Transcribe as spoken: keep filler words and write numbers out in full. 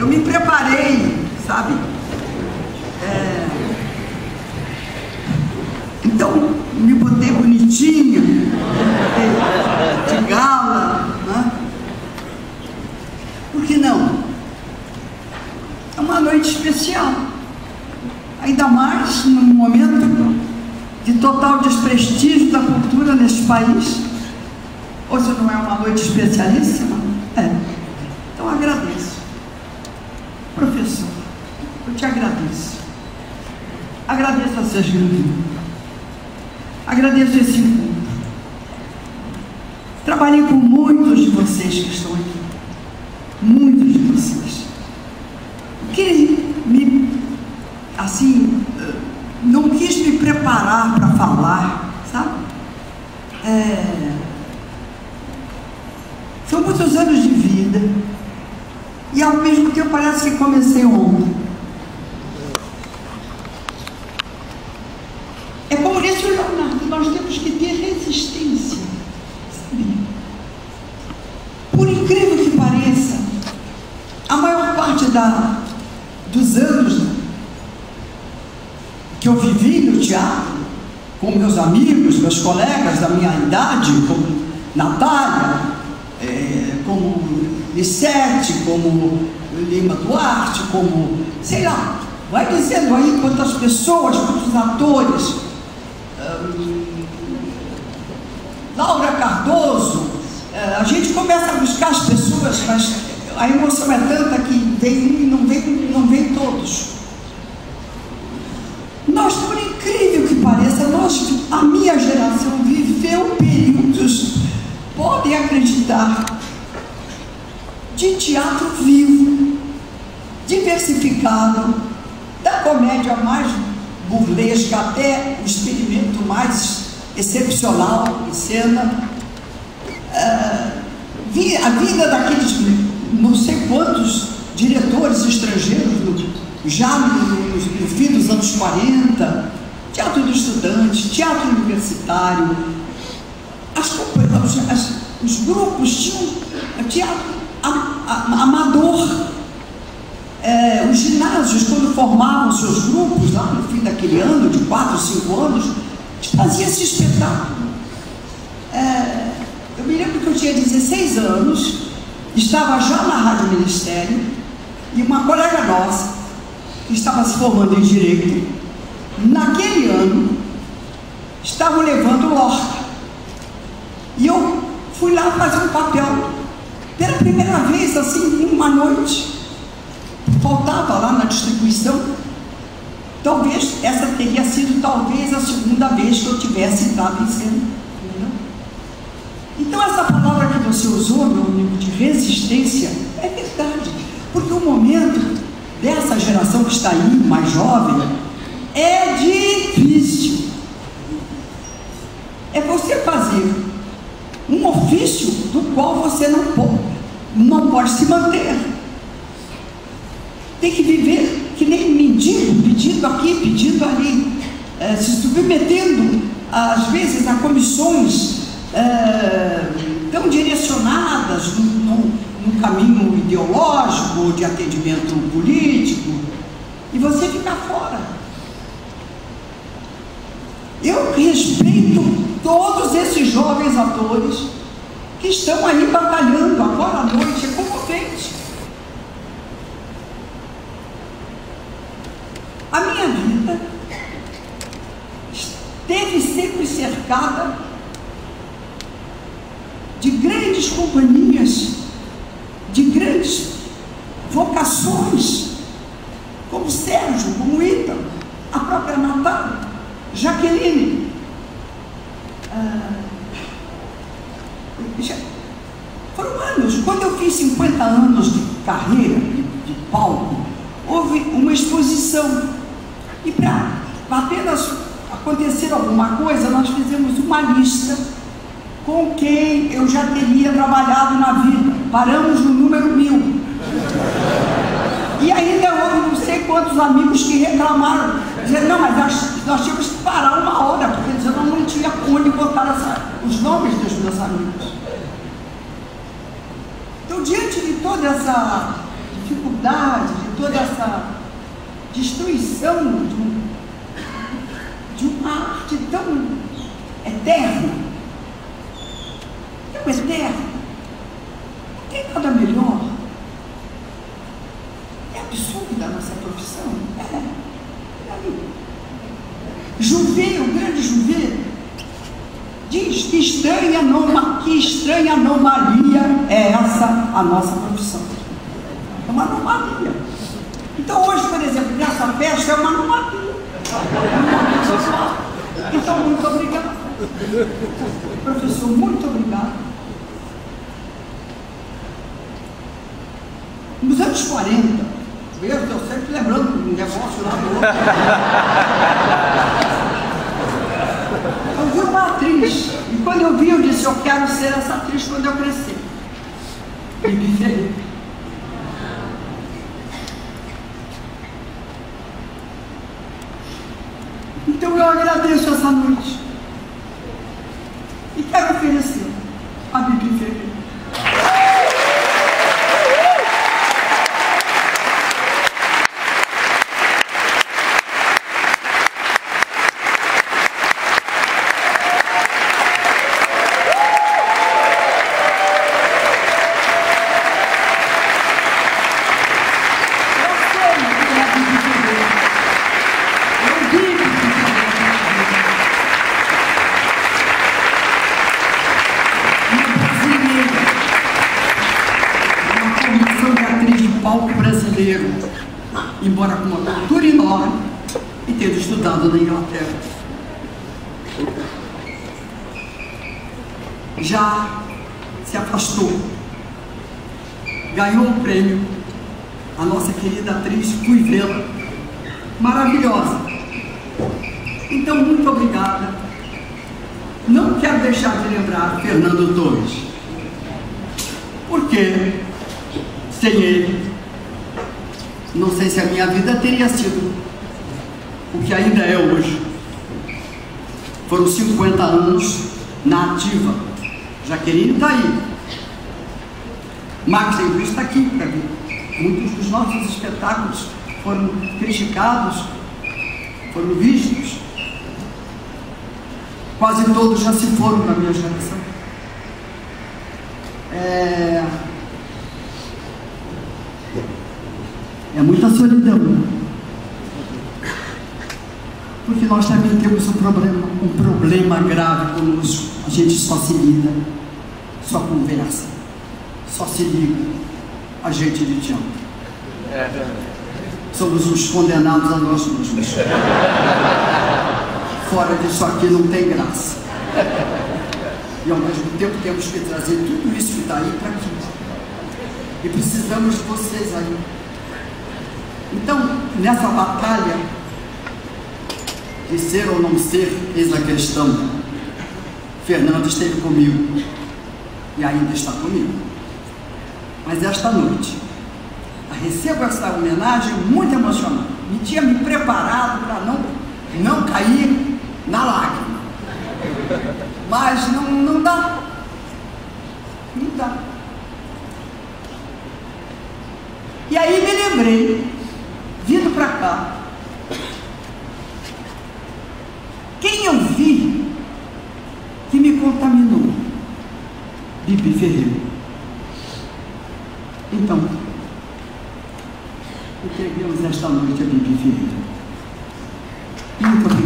eu me preparei, sabe? É... Então, me botei bonitinha, me botei de gala, né? Por que não? É uma noite especial, ainda mais num momento de total desprestígio da cultura neste país. Hoje não é uma noite especialíssima? É. Então agradeço. Professor, eu te agradeço. Agradeço a Sérgio Lima. Agradeço esse encontro. Trabalhei com muitos de vocês que estão aqui. Muitos de vocês. Que me, assim, não quis me preparar para falar, sabe? É... São muitos anos de vida e ao mesmo tempo parece que comecei ontem. É por isso, Leonardo, nós temos que ter resistência, sabe? Por incrível que pareça, a maior parte da, dos anos que eu vivi no teatro, com meus amigos, meus colegas da minha idade, como Natália, É, como Lissete, como Lima Duarte, como, sei lá, vai dizendo aí quantas pessoas, quantos atores, um, Laura Cardoso, é, a gente começa a buscar as pessoas, mas a emoção é tanta que vem um e não vem, não vem todos. Nós, por incrível que pareça, nós, a minha geração viveu períodos, podem acreditar, de teatro vivo, diversificado, da comédia mais burlesca até o experimento mais excepcional em cena. Uh, vi a vida daqueles não sei quantos diretores estrangeiros do, já no, no fim dos anos quarenta, teatro do estudante, teatro universitário. As, as, os grupos tinham teatro am, am, amador. É, os ginásios, quando formavam seus grupos, lá no fim daquele ano, de quatro, cinco anos, fazia esse espetáculo. É, eu me lembro que eu tinha dezesseis anos, estava já na Rádio Ministério, e uma colega nossa, que estava se formando em Direito, naquele ano, estavam levando Lorca. E eu fui lá fazer um papel, pela primeira vez, assim, uma noite. Faltava lá na distribuição. Talvez, essa teria sido, talvez, a segunda vez que eu tivesse entrado em cena. Então, essa palavra que você usou, meu amigo, de resistência, é verdade. Porque o momento dessa geração que está aí, mais jovem, é difícil. É você fazer um ofício do qual você não pode, não pode se manter. Tem que viver que nem mendigo, pedindo aqui, pedindo ali, é, se submetendo, às vezes, a comissões é, tão direcionadas num, num caminho ideológico ou de atendimento político, e você fica fora. Eu respeito todos esses jovens atores que estão aí batalhando agora à noite, é comovente. A minha vida esteve sempre cercada de grandes companhias, de grandes vocações, como Sérgio, como Ítalo, a própria Natália, Jaqueline. Ah, já, foram anos. Quando eu fiz cinquenta anos de carreira, de, de palco, houve uma exposição. E para apenas acontecer alguma coisa, nós fizemos uma lista com quem eu já teria trabalhado na vida. Paramos no número mil. E ainda houve não sei quantos amigos que reclamaram, dizendo, não, mas nós, nós tínhamos que parar uma hora, porque eles não, não tinha onde botar essa, os nomes dos meus amigos. Então, diante de toda essa dificuldade, de toda essa destruição de, um, de uma arte tão eterna, tão eterna, não tem nada melhor. É absurda a nossa profissão. É, é ali. Juveiro, o grande Juveiro, diz que estranha, anoma, que estranha anomalia é essa a nossa profissão. É uma anomalia. Então hoje, por exemplo, nessa festa é uma anomalia. Então, muito obrigado. Professor, muito obrigado. Nos anos quarenta, eu estou sempre lembrando do negócio lá do outro. Eu vi uma atriz, e quando eu vi, eu disse, eu quero ser essa atriz quando eu crescer. Bibi Ferreira. Então eu agradeço essa noite. E quero oferecer a Bibi Ferreira. Embora com uma cultura enorme e ter estudado na Inglaterra. Já se afastou, ganhou um prêmio, a nossa querida atriz, fui vê-la, maravilhosa. Então, muito obrigada. Não quero deixar de lembrar Fernando Torres, porque sem ele, não sei se a minha vida teria sido o que ainda é hoje. Foram cinquenta anos na ativa. Jaqueline está aí. Max e Luiz está aqui para mim. Muitos dos nossos espetáculos foram criticados, foram vistos. Quase todos já se foram na minha geração. É... É muita solidão, porque nós também temos um problema, um problema grave conosco. A gente só se liga, só conversa, só se liga. A gente de diante. Somos os condenados a nós mesmos. Fora disso aqui não tem graça. E ao mesmo tempo temos que trazer tudo isso que está aí para aqui. E precisamos de vocês aí. Então, nessa batalha de ser ou não ser, eis a questão. Fernando esteve comigo e ainda está comigo. Mas esta noite, recebo essa homenagem muito emocionante. Me tinha me preparado para não, não cair na lágrima. Mas não, não dá. Não dá. E aí me lembrei, vindo para cá, quem eu vi que me contaminou? Bibi Ferreira. Então, entreguemos esta noite a Bibi Ferreira. Muito obrigado.